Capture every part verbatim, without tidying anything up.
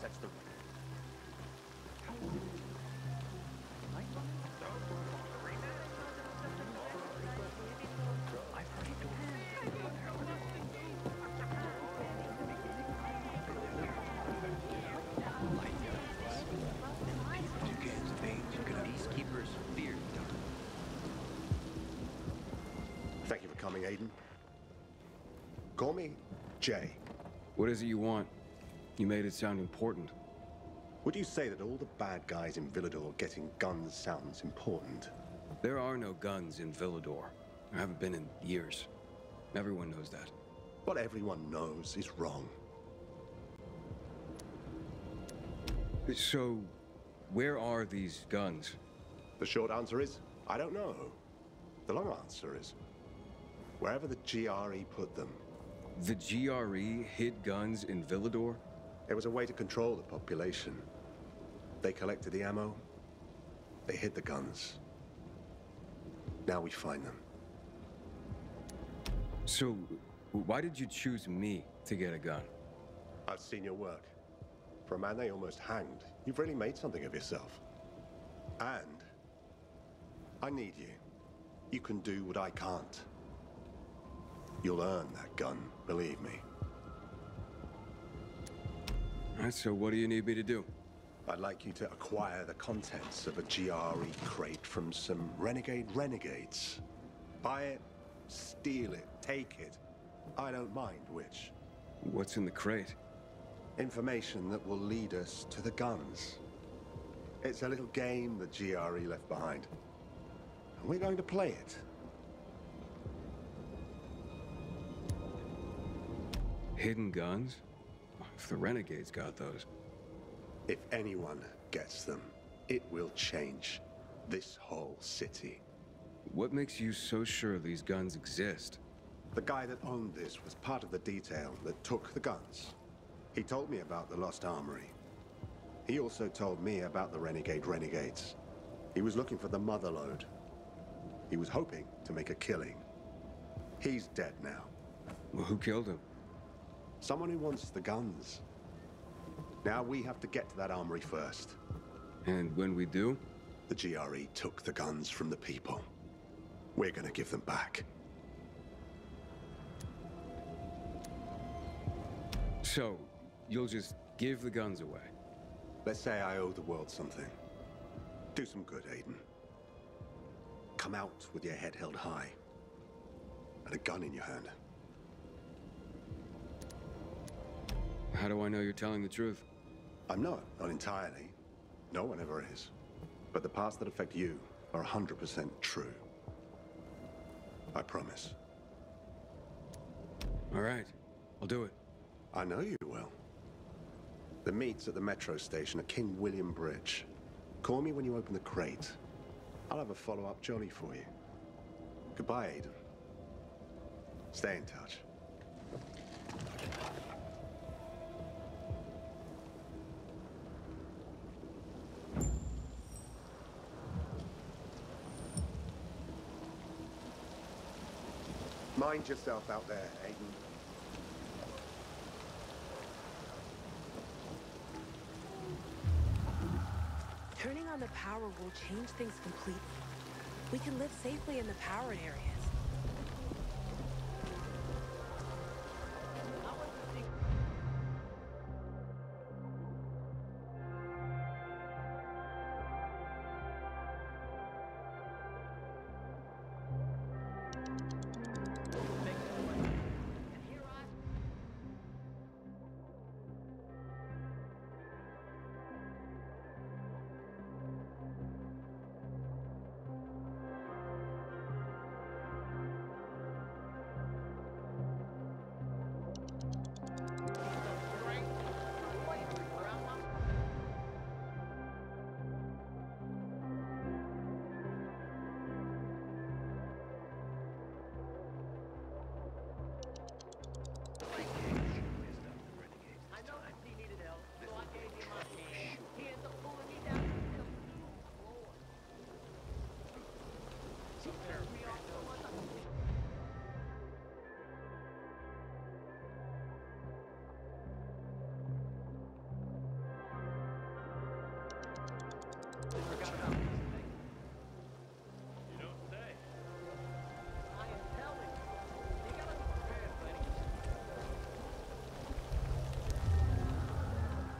Sets the Thank you for coming, Aiden. Call me Jay. What is it you want? You made it sound important. Would you say that all the bad guys in Villador getting guns sounds important? There are no guns in Villador. There haven't been in years. Everyone knows that. What everyone knows is wrong. So, where are these guns? The short answer is, I don't know. The long answer is, wherever the G R E put them. The G R E hid guns in Villador? It was a way to control the population. They collected the ammo, they hid the guns. Now we find them. So, why did you choose me to get a gun? I've seen your work. For a man they almost hanged, you've really made something of yourself. And I need you. You can do what I can't. You'll earn that gun, believe me. All right, so what do you need me to do? I'd like you to acquire the contents of a G R E crate from some Renegade Renegades. Buy it, steal it, take it. I don't mind which. What's in the crate? Information that will lead us to the guns. It's a little game the G R E left behind. And we're going to play it. Hidden guns? If the Renegades got those. If anyone gets them, it will change this whole city. What makes you so sure these guns exist? The guy that owned this was part of the detail that took the guns. He told me about the Lost Armory. He also told me about the Renegade Renegades. He was looking for the motherlode. He was hoping to make a killing. He's dead now. Well, who killed him? Someone who wants the guns. Now we have to get to that armory first. And when we do? The G R E took the guns from the people. We're gonna give them back. So, you'll just give the guns away? Let's say I owe the world something. Do some good, Aiden. Come out with your head held high. And a gun in your hand. How do I know you're telling the truth? I'm not, not entirely. No one ever is. But the parts that affect you are one hundred percent true. I promise. All right, I'll do it. I know you will. The meet's at the metro station at King William Bridge. Call me when you open the crate. I'll have a follow-up jolly for you. Goodbye, Aiden. Stay in touch. Mind yourself out there, Aiden. Turning on the power will change things completely. We can live safely in the powered area.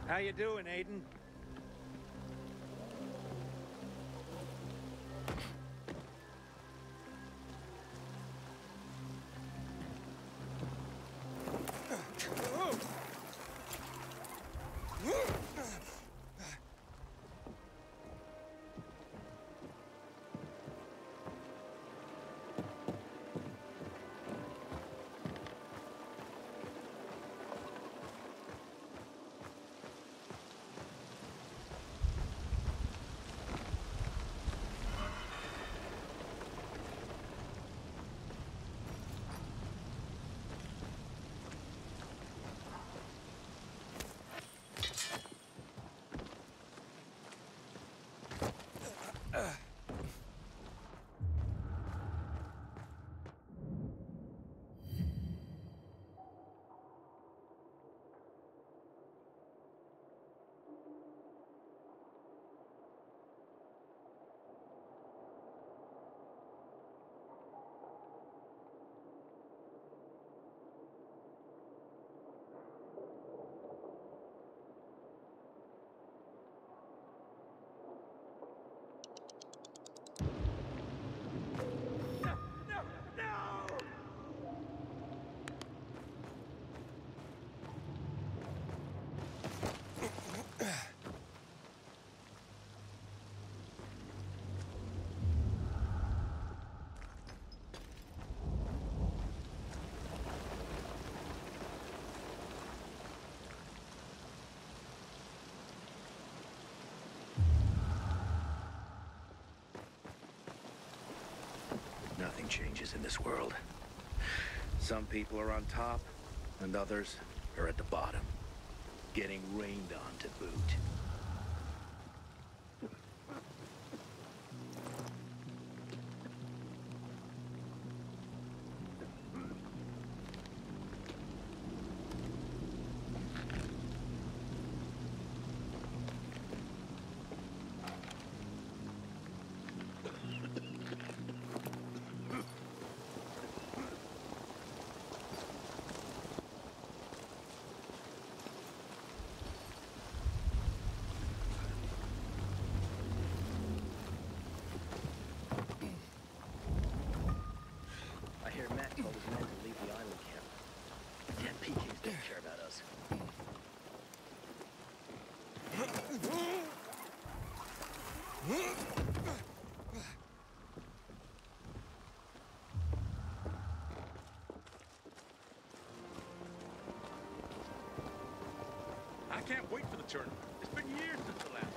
How you doing, Aiden? nothing changes in this world. Some people are on top, and others are at the bottom, getting rained on to boot. I can't wait for the tournament. It's been years since the last one.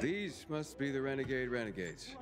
These must be the Renegade Renegades.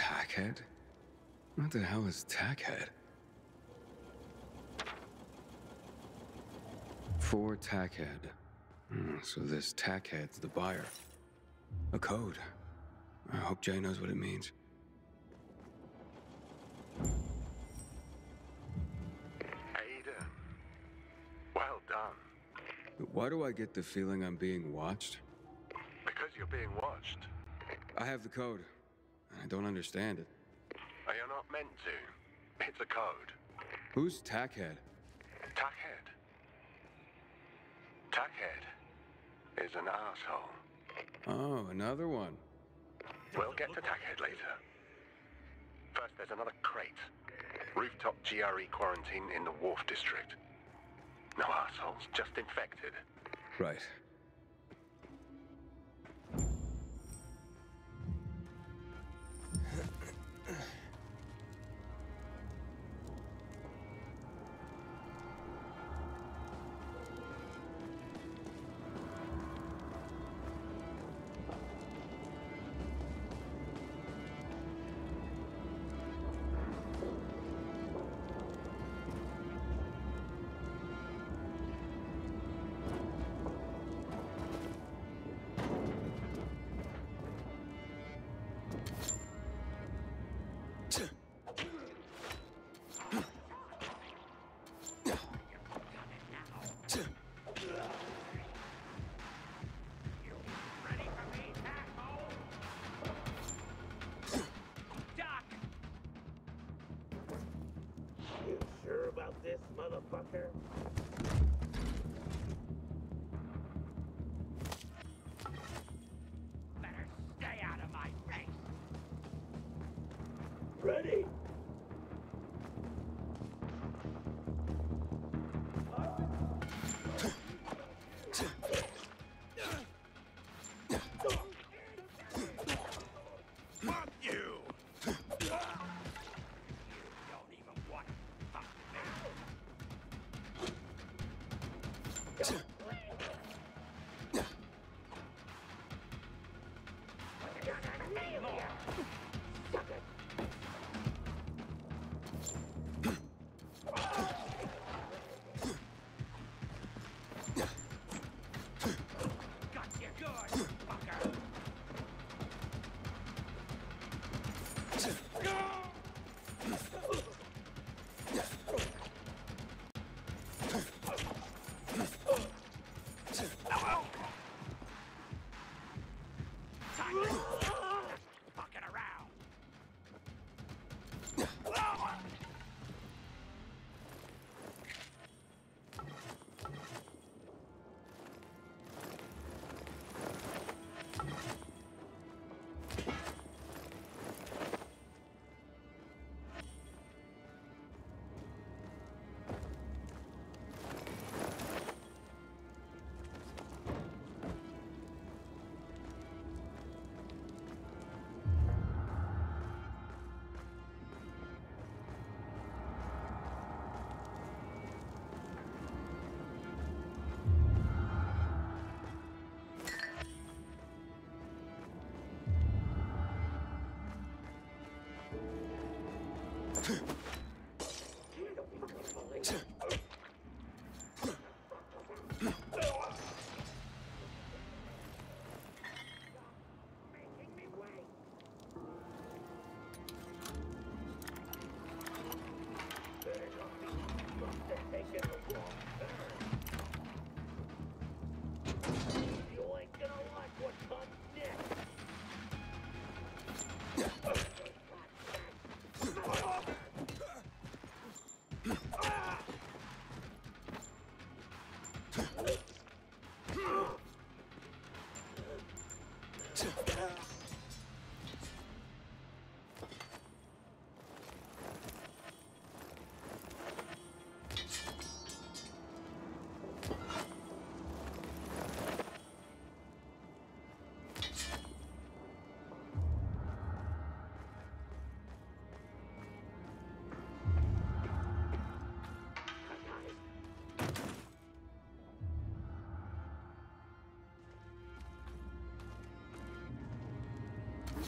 Tackhead? What the hell is Tackhead? For Tackhead. Mm, so this Tackhead's the buyer. A code. I hope Jay knows what it means. Ada. Well done. Why do I get the feeling I'm being watched? Because you're being watched. I have the code. I don't understand it. You're not meant to. It's a code. Who's Tackhead? Tackhead. Tackhead is an asshole. Oh, another one. We'll get to Tackhead later. First, there's another crate. Rooftop G R E quarantine in the Wharf District. No assholes, just infected. Right. motherfucker. Better stay out of my face. Ready?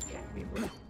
Can't be real.